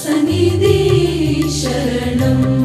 Sannidhi Sharanam.